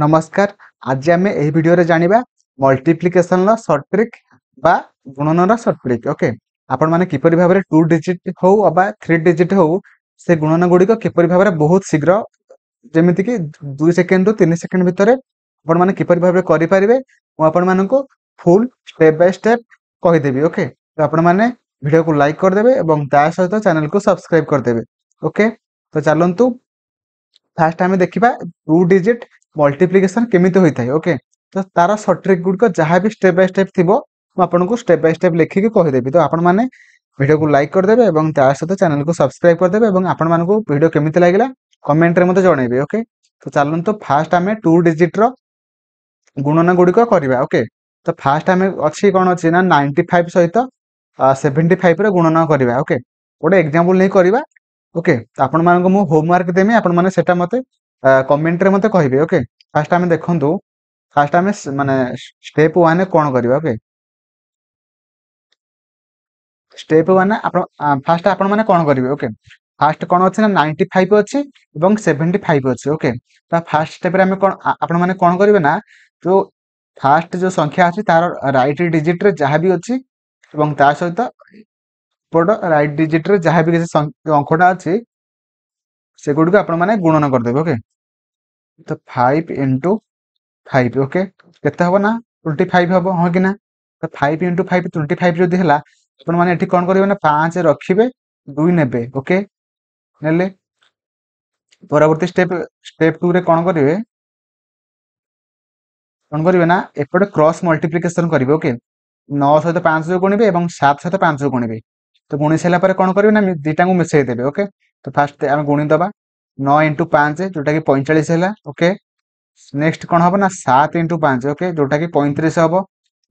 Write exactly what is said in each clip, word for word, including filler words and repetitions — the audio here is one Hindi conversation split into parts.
नमस्कार। आज आम यही भिडियो जाना मल्टीप्लिकेशन सर्ट ट्रिक बा गुणन सर्ट ट्रिक। ओके, आपण माने किपरि भाव टू डिजिट हो अबा थ्री डिजिट हो से गुणन गुड़िक किपरि भाव बहुत शीघ्र जमीती कि दुई सेकेंड रु तीन सेकेंड भितर आपण माने किपरि भाव करेंगे मुझे फुल स्टेप बाय स्टेप कहीदेवी। ओके, तो आपण माने भिडियो को लाइक करदे और ता सहित चैनल को सब्सक्राइब करदे। ओके, तो चलतु फास्ट आम देखा टू डिजिट मल्टीप्लिकेशन केमिति होई थाय। ओके, तो तार सर्ट ट्रिक गुड को जहाँ भी स्टेप बाय स्टेप थिबो म आपन को स्टेप बाय स्टेप लिखिक कहिदेवी। तो आपण माने वीडियो को लाइक कर देबे एवं तार साथ चैनल को सब्सक्राइब कर देबे एवं आपण मानको वीडियो केमिति लागिला कमेंट रे मते जणैबे। ओके, तो चालन तो फास्ट आमे टू डिजिट रो गुणन गुडी को करबा। ओके, तो फास्ट आमे अछि कोन अछि ना पंचानवे सहित पचहत्तर रो गुणन करबा। ओके, ओडे एग्जांपल नै करबा। ओके, तो आपण मानको मु होमवर्क देमे आपण माने सेटा मते कमेंट रे मते कहिबे। ओके, फास्ट आमे देखंतु फास्ट आमे माने स्टेप वन कोन करबा। ओके, स्टेप वन आपण फास्ट आपण माने कोन करबे। ओके, फास्ट कोन अछि ना पंचानवे अछि एवं पचहत्तर अछि। ओके, तो फास्ट स्टेप रे आमे कोन आपण माने कोन करबे ना जो फास्ट जो संख्या अछि तार राइट डिजिट रे जहां भी अछि एवं ता सहित पड राइट डिजिट रे जहां भी किसी अंकटा अछि से गुड को आपण माने गुणन कर देबे। ओके, तो फाइव इंटू फाइव ओके हम ना ट्वेंटी फाइव हम हाँ कि ना। तो five into five twenty five जदि है आप कौन करेंगे ना पाँच रखिए दुई ने। ओके, ने परवर्ती स्टेप स्टेप टू रे कौन करेंगे कौन करेंगे ना एपटे क्रॉस मल्टीप्लिकेशन करेंगे। ओके, नौ सहित पाँच जो गुणवे और सात सहित पाँच जो गुणवे। तो गुणी सारापर कौन करेंगे ना दुईटा को मिसई देवे। ओके, तो फास्ट आम गुणीदबा नौ इंटू पाँच जोटा कि पैंतालीस है। ओके, नेक्स्ट कौन हम ना सात इंटू पाँच ओके जोटा कि पैंतीस हम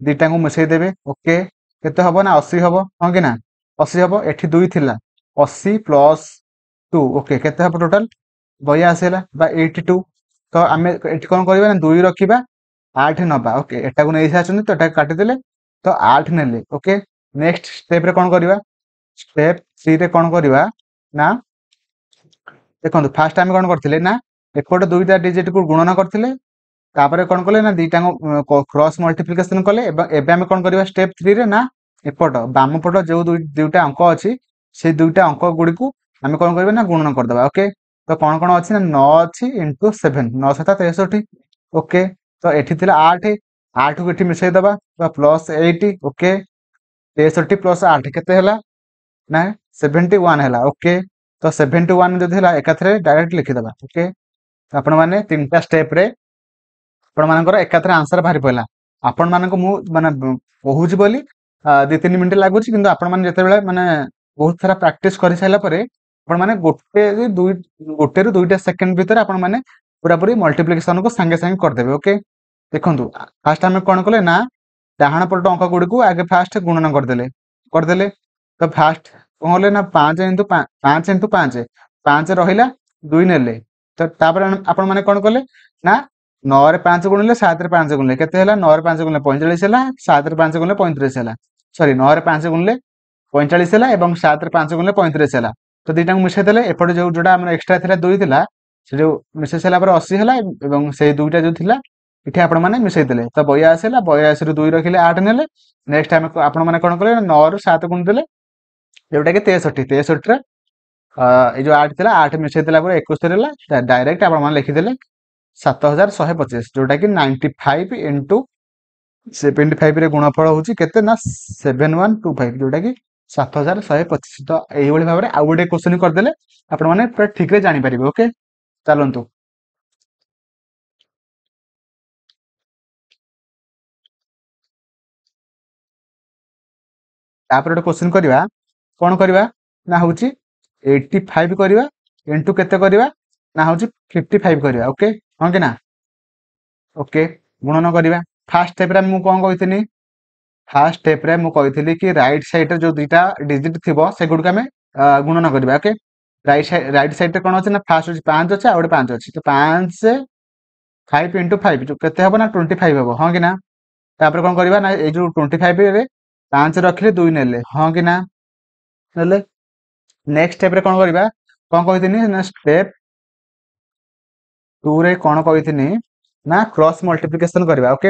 दुईटा को मिसईदेवे। ओके, केत हम ना अशी हम हाँ कि ना अशी हम एटी दुई थी अशी प्लस टू ओके केत हम टोटाल बयासी है एटी टू। तो आम ये कौन करवा ना दुई रखा आठ नवा। ओके, एटा को नहीं सारी तो यहाँ काटिदेले तो आठ ने। ओके, नेक्स्ट स्टेप रे कौन करवा स्टेप थ्री रे कौन करवा ना देखो फास्ट आम कौन करते ना एपटे दुईटा डिजिट को गुणन करते कौन कले ना दुईटा क्रॉस मल्टीप्लिकेशन कले एवं कौन करवा स्टेप थ्री रे ना एपट बामपट जो दुईटा अंक अच्छी से दुईटा अंक गुड़ी को आम कौन करवा ना गुणन करदे। ओके, तो कौन कौन अच्छी ना नौ अच्छी इंटू सेभेन नौ सता तेसठी। ओके, तो ये आठ आठ को ये मिसईदे प्लस एट। ओके, तेसठी प्लस आठ के ना सेवेन्टी वन है। ओके, तो सेवेन्टी वन जो है एकाथरे डायरेक्ट लिखिदेवा। ओके, तो आपण माने तीन टा स्टेप रे आपण मानकर एकाथरे आंसर बाहरी पड़ा। आपण मानको मु माने पहुँची बोली दु तीन मिनट लगुच कि आपण माने जेतेबेला माने बहुत सारा प्रैक्टिस कर सारा पर आपण माने गोटे दुई गोटे रु दुईटा सेकेंड भितर आपण माने पूरा पूरी मल्टीप्लिकेशन को सांगे सांगे करदेवे। ओके, देखंतु फास्ट आम कौन कले ना डाहण पट अंक गुड़ी को आगे फास्ट गुणन करदेले करदेले तो फास्ट कौन कले ना पाँच इंटू पाँच इंटू पाँच पाँच रहा दुई ने। तो आपण मैंने कौन कले ना नौ रे पाँच गुणिले सात रे पाँच गुणिले के नौ रे पाँच गुणिले पैंतालीस है सात रे पाँच गुणिले पैंतीस है सॉरी नौ रे पाँच गुणिले पैंतालीस है सात रे पाँच गुणिले पैंतीस है। तो दुईटा को मिसई देले एपटे जो जोटा एक्सट्रा था दुई थी से जो मिसई सारा पर अशी है से दुईटा जो थी ये आपण मैंने मिसई देले तो बयासी है बयासी रु दुई रखिले आठ ने। नेक्स्ट आम आपण मैंने कौन कले नौ रु सात गुण देले जोटा कि तेसठी तेसठी ये जो आठ था आठ मिसई देला एक डायरेक्ट आप लिखिदेले सात हजार शहे पचीस जोटा कि ninety five into seventy five गुणफल हूँ के ना सेवेन वन टू फाइव जोटा कि सात हजार शहे पचीस। तो यही भाव में आउ गोटे क्वेश्चन करदेले आपण मैंने पूरा ठीक रे जापर। ओके, चलतु तापर गोटे क्वेश्चन करवा कौन करवा ना हूँ एट्टी फाइव करवा इंटू केते करवा ना हूँ फिफ्टी फाइव करवा। ओके, हाँ कि ना। ओके, गुणन करवा फास्ट स्टेप रे मु कौन कही फास्ट स्टेप रे मु कही कि राइट साइड रे जो दुईटा डिजिट थी से गुड़क आम गुणन करवा। Okay, right side right side रे कौन अच्छे ना फास्ट अच्छे पाँच अच्छे आउ पाँच अच्छे तो पाँच फाइव इंटू फाइव जो केते हम ना ट्वेंटी फाइव हम हाँ कि ना। तापर कौन करवा ना ये जो ट्वेंटी फाइव पाँच रखिले दुई ने हाँ कि ना। नेक्स्ट स्टेप रे कौन करवा कौन कही स्टेप टू रे कौन कही ना क्रॉस मल्टीप्लिकेशन करवा ओके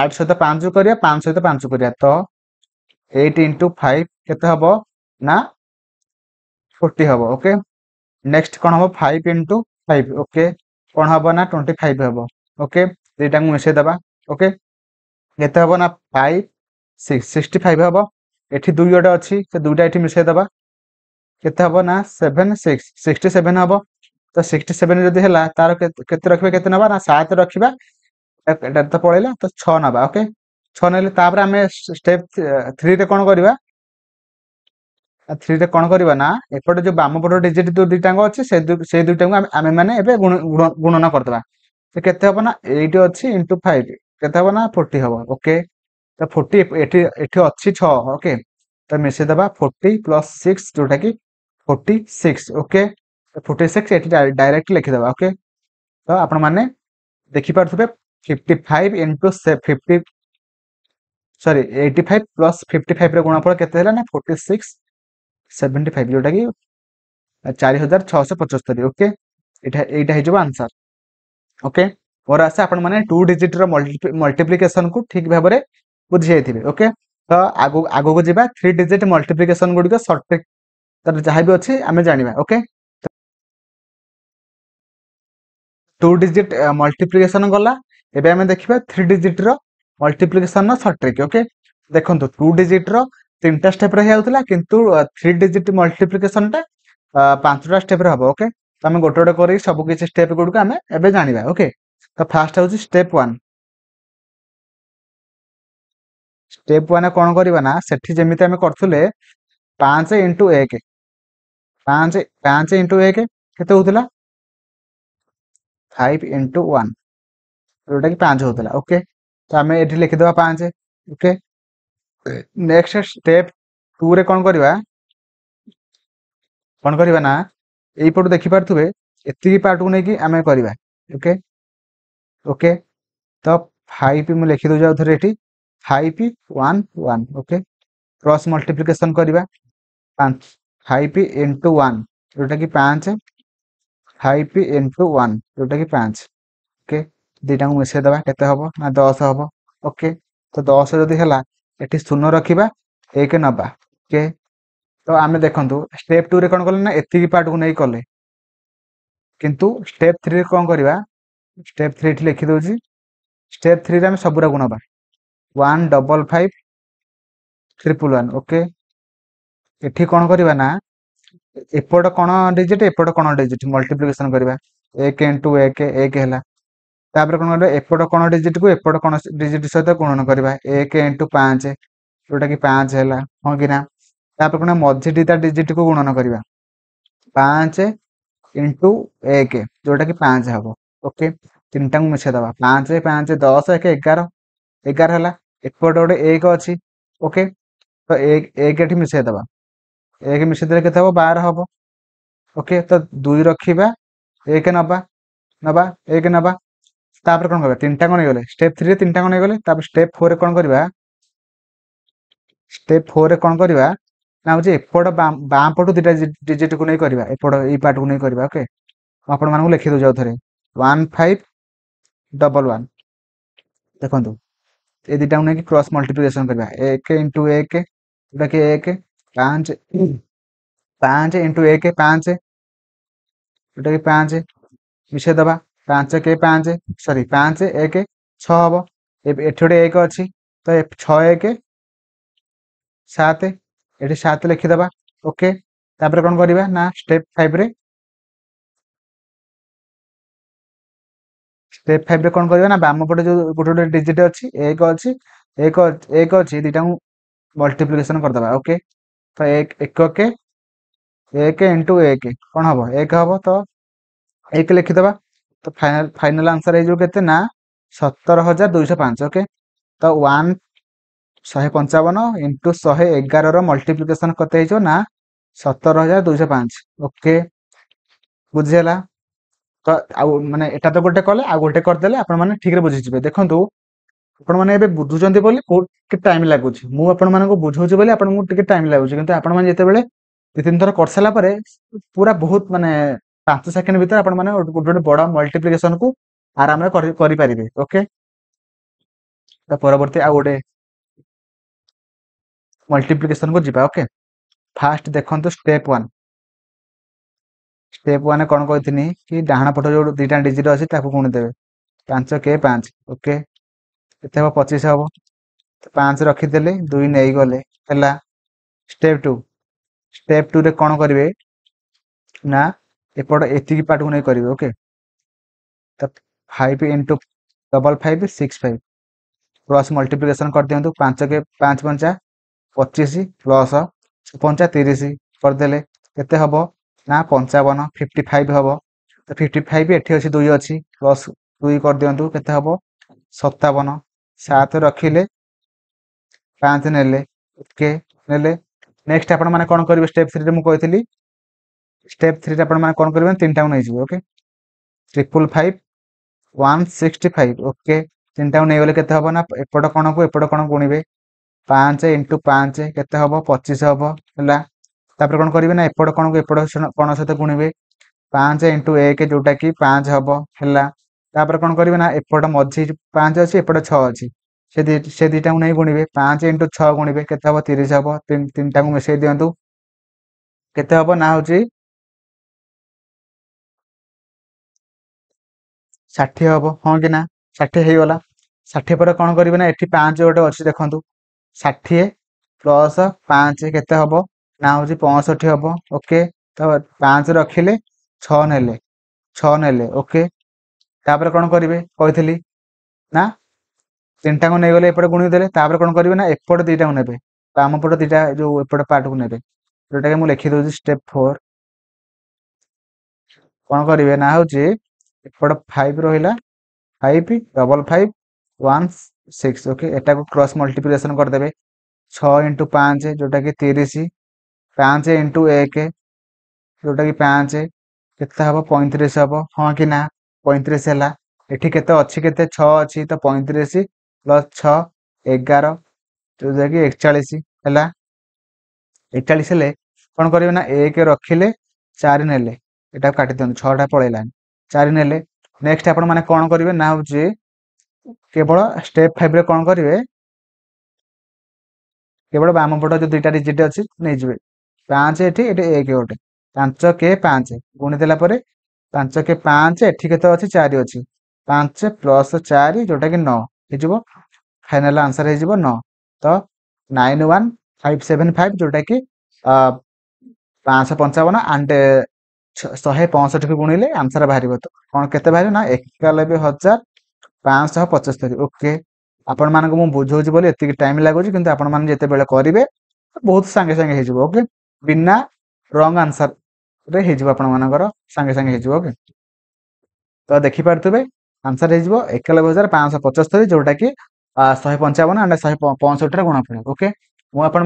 आठ सहित पांच करिया पांच सहित पांच करिया तो एट इंटू फाइव केते हबो ना चालीस हबो ओके नेक्स्ट कोन हबो फाइव इंटू फाइव ओके कोन हबो ना पच्चीस हबो ओके एटा को मिसे दबा ओके केते हबो ना फाइव सिक्स पैंसठ हबो एठी दुईटा अछि से दुईटा एठी मिसे दबा केते हबो ना सेवन सिक्स सड़सठ हबो तो सड़सठ जदि हला तार केते रखबे केते नबा ना सात रखबा एटा तो पळैला तो छह नबा ओके छह नेले तापर हमें स्टेप थ्री रे कोन करबा थ्री रे कोन करबा ना एपट जो बाम पट डिजिट दो दिटांग अछि से से दुटा को आमे माने एबे गुणन करतबा तो केते हबो ना आठ अछि इनटू पाँच केते हबो ना चालीस हबो ओके तो चालीस एठी एठी अछि छह ओके तो मिसे दबा चालीस प्लस सिक्स जोटा कि छियालीस ओके छियालीस एठी डायरेक्ट लिखि दबा ओके तो आपण माने देखि पाथबे पचपन इनटू पचास सॉरी पचासी प्लस पचपन रे गुणनफल केते हला ना छियालीस पचहत्तर जोटा कि छियालीस हज़ार छह सौ पचहत्तर ओके एटा एटा हे जो आंसर ओके और आसे आपण माने टू डिजिट रो मल्टीप्लिकेशन को ठीक भाबरे बुझि जायथिबे ओके तो आगो आगो को जेबा थ्री डिजिट मल्टीप्लिकेशन गुडी का शॉर्ट ट्रिक तर जहां भी अछि हमें जानिबा ओके टू डिजिट मल्टीप्लिकेशन गला एबे हमें देखिबा थ्री डिजिट रो मल्टीप्लिकेशन नो शॉर्ट ट्रिक ओके देखंतु टू डिजिट रो तीनटा स्टेप रे हेउतला किंतु थ्री डिजिट मल्टीप्लिकेशन टा पांचटा स्टेप रे हबो ओके त हम गोटोडे करी सब किछ स्टेप गुडक हम एबे जानिबा ओके तो first house step one step one कोन करबा ना सेठी जेमिते हम करथुले पाँच * एक पाँच पाँच * एक केते होतला फाइव इंटू वन जोटा कि पांच होता ओके तो आम ये लिखिद पाँच ओके नेक्स्ट स्टेप टू रे कौन करवा कौन करवा ना यपटू देखी पारे एति पार्ट को लेकिन आम करवा ओके ओके तो फाइव मुझे लिखिद थे ये five one one okay cross multiplication करवा फाइव इंटू वन जोटा कि पाँच फाइव इंटू वन जोटा कि पाँच ओके दुटा को मिसे दबा केते हबो ना दस हबो ओके तो दस जदि हला एठी शून्य रखिबा एक नबा ओके तो आमे देखंतु स्टेप टू रे कोन करले ना एतिकी पार्ट को नै करले किंतु स्टेप थ्री रे कोन करबा स्टेप थ्री एठी लिखि दोजी स्टेप थ्री रे हम सबुरा गुण नबा one double five triple one okay एठी कोन करबा ना एपट कौन डिजिट एपट कौन डिजिट मल्टीप्लिकेशन करवा एक इंटू एक एक है कौन कर एपट कौन डिजिट को एपट कौन डिजिट सहित गुणन करवा एक इंटू पाँच जोटा कि पाँच है हाँ कि ना तापर कौन मझे दीटा डिजिट को गुणन करवा पाँच इंटू एक जोटा कि पाँच हम ओके तीन टाइम मिसाई दबा पाँच पाँच दस एक एगार एगार है एपट गोटे एक अच्छी ओके तो एक एक मिसाई दबा एक मिसेदे के बार हम ओके तो दुई रखा एक नवा नवा एक नवा तापर कौन करवा तीन टाइम नहींगले स्टेप थ्री तीन टाइम नहींगले तापर स्टेप फोर कौन करवा स्टेप फोर कौन करवा ना हूँ एपट बाम पटू दुटा डिजिट को नहीं करवा एपट ये पार्ट को नहीं करवा ओके आपण मानक लिखी दो जाऊ थे वन फाइव डबल वन देखो ये दुटा को नहीं क्रॉस मल्टीप्लिकेशन करवा एक इंटू एक जोटा कि एक पाँच पाँच इंटू एक पाँच जोटा कि पाँच मिसे दबा पाँच के पाँच सॉरी पाँच एक छह हम ये गोटे एक अच्छी तो छः एक सात ये सात लिखिदबा ओके तापर कौन करवा ना स्टेप फाइव रे स्टेप फाइव रे कौन करवा ना बाम पटे जो गोटे गोटे डिजिट अच्छी एक अच्छी एक एक अच्छी दुटा को मल्टीप्लिकेशन करदबा ओके तो एक एक के एक इंटू एक कौन हम एक हम तो एक लिखिदबा तो फाइनल फाइनल आंसर है जो कहते ना सतर हजार दुई सौ पाँच ओके तो वन शहे पंचावन इंटू शहे एगार मल्टीप्लिकेशन कते ना सतर हजार दुई सौ पाँच ओके बुझीगला तो आउ माने एटा तो गोटे कले आ गोटे करदे आपण माने ठीक रे बुझीजिबे देखंतु आपण माने एबे बुझुचंती बोली के टाइम लागुची मु आपण माने को बुझौची बोली आपण को टिके टाइम लागुची किंतु आपण माने जेते बेले दु तीन थर करसला परे पूरा बहुत माने पाँच सेकंड भीतर आपण माने गोटे बडा मल्टीप्लिकेशन को आराम करें। ओके परवर्ती आ गोटे मल्टीप्लिकेशन को जीवा। ओके फास्ट देखते स्टेप वन स्टेप वन कौन कही कि डाण पट जो दुटा डिजिट अच्छे गुणी देवे पांच के पाँच। ओके हम पचिश हम तो पाँच रखीदे दुई नहीं गले। स्टेप टू स्टेप टू रे कौन करेंगे ना एपट एति पार्ट को नहीं करेंगे। ओके तो five into double five six five plus multiplication कर दिंतु पाँच के पाँच पंचा पचिश प्लस पंचा तीस करदे के हम ना पंचावन फिफ्टी फाइव हम तो फिफ्टी फाइव एटी अच्छी दुई अच्छी प्लस दुई कर दिंतु के हम सत्तावन सात रखिले पाँच ने। ओके ने नेक्स्ट आपण माने कौन करेंगे स्टेप थ्री रे मु कही स्टेप थ्री रे आपण माने कौन करेंगे तीन टाउन नहीं जीवो। Okay triple five one sixty five. Okay तीन टाउन नहीं गले केते हबो ना एपट कोण को एपट कोण गुणीबे पाँच इंटू पाँच केते हबो पच्चीस हबो हला तापर कोण करिवे ना एपट कोण को एपट कोण सहित गुणीबे पाँच इंटू एक जोटा कि पाँच हबो हला तापर कोण करिवे ना एपट मझी पाँच अछि एपट छह अछि से दी से दुटा नहीं गुणीबे पाँच इंटू छह गुणीबे केते हबो तीस हबो तीन टाकू मिसई दियंतु केते हबो ना होछि साठ हबो। हाँ कि ना साठ होगा षाठी पर कौन करेंगे ना ये पाँच गोटे अच्छे देखो षाठी प्लस पाँच केते हबो ना होछि पैंसठ हबो। ओके तो पाँच रखिले छह नेले छह नेले। ओके तापर कौन करेंगे कही ना तीन टाक नहीं गले एपटे गुणी देले तापर कौन करेंगे ना एपट दुटा को नेबे बाम पट दुटा जो एपट पार्ट को नेबे जोटा के मु लिखि दउछि स्टेप फोर कौन करेंगे ना होछि एपट फाइव रहिला five double five one six. Okay एटा को क्रॉस मल्टीप्लिकेशन कर देबे छह इंटू पाँच जोटा कि तीस पाँच इंटू एक जोटा कि पाँच केते हबो पैंतीस हबो। हाँ कि ना पैंतीस हैला एठी केते अछि केते छह अछि तो पैंतीस प्लस छह एगार जोटा कि एकचाश है एकचाश है कौन करेंगे ना एक रखिले चार ने काटि दिखाँ छा पड़ेगा चार ने। नेक्स्ट आपण मैंने कौन करेंगे ना हूँ केवल स्टेप फाइव रे कौन करेंगे केवल बाम पट जो दुईटा डिजिट अच्छी नहीं जाए पाँच एटी ये एक गोटे पाँच के पाँच गुणीदेला पाँच के पाँच एटी के अच्छी चार अच्छी पाँच प्लस चार जोटा कि नौ फाइनल आंसर हो नौ तो nine one five seven five जोटा कि पाँच पंचावन एंड शहे पैंसठ को गुणिले आंसर बाहर तो कौन के बाहर ना एकानबे हजार पाँच पचस्तरी। ओके आपण मानक मुझे बुझाऊँ बोली एति टाइम लगुच कि आपण मैंने जिते बेले करेंगे बहुत सांगे सांगे हो। ओके बिना रंग आंसर रे आपण मानकर सांगे सांगे हो। ओके तो देखिपे आंसर हो एकानबे हजार पाँच पचस्तरी जोटा कि शहे पंचावन एंड शहे पैंसठ गुण पड़े। ओके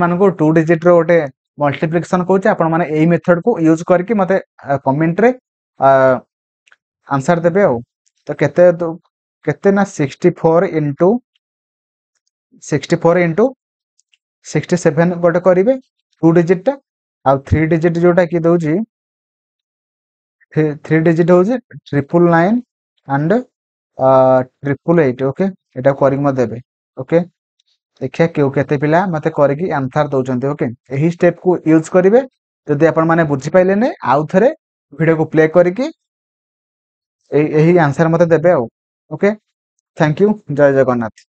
मुझे टू डिजिट रो गोटे मल्टीप्लिकेशन कौन आप मेथड को यूज करके मत कमेंट रे आंसर देवे आउ तो केते तो, केते ना sixty four into sixty four into sixty seven गोटे करेंगे टू डिजिटा आउ थ्री डिजिट जोटा कि दौर थ्री डिजिट हूँ triple nine and triple eight. Okay यहाँ करके देवे। ओके देखिए क्यों केते पिला मते करके आंसर दौरान। ओके यही स्टेप को यूज करेंगे जदि आपण मैंने बुझीपारे आउ थे वीडियो को प्ले करके यही आंसर मते देवे। ओके थैंक यू जय जगन्नाथ।